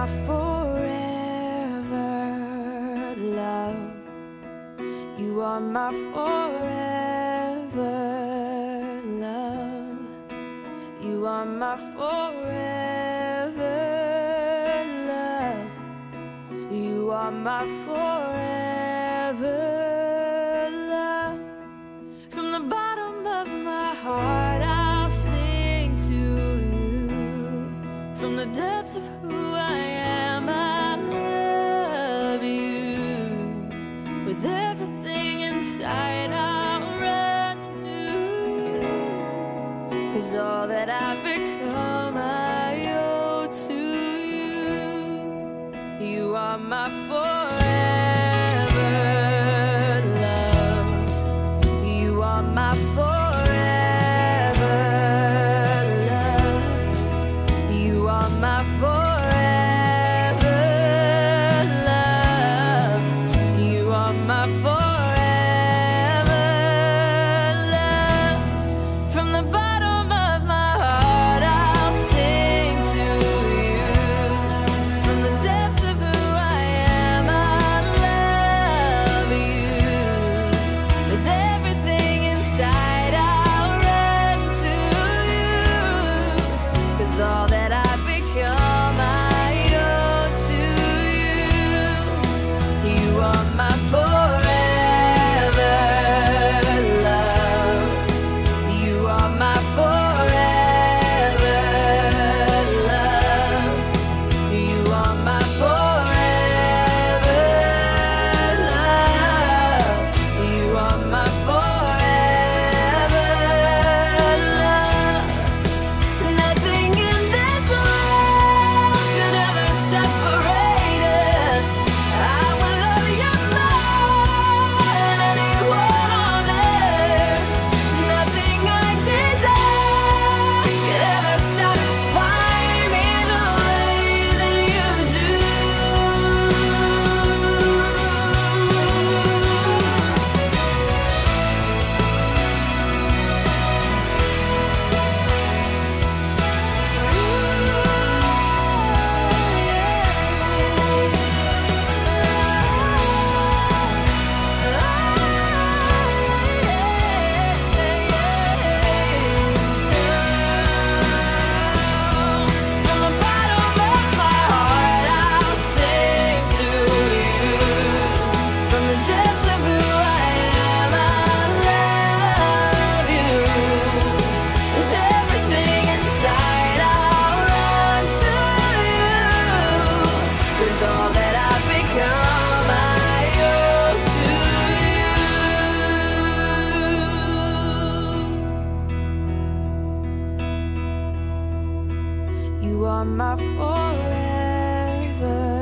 my forever love. You are my forever love. You are my forever love. You are my forever love. From the bottom of my heart I'll sing to you. From the depths of who I am I love you. With everything inside I'll run to you. 'Cause all that I've become I owe to you. You are my forever love. You are my forever. You are my forever.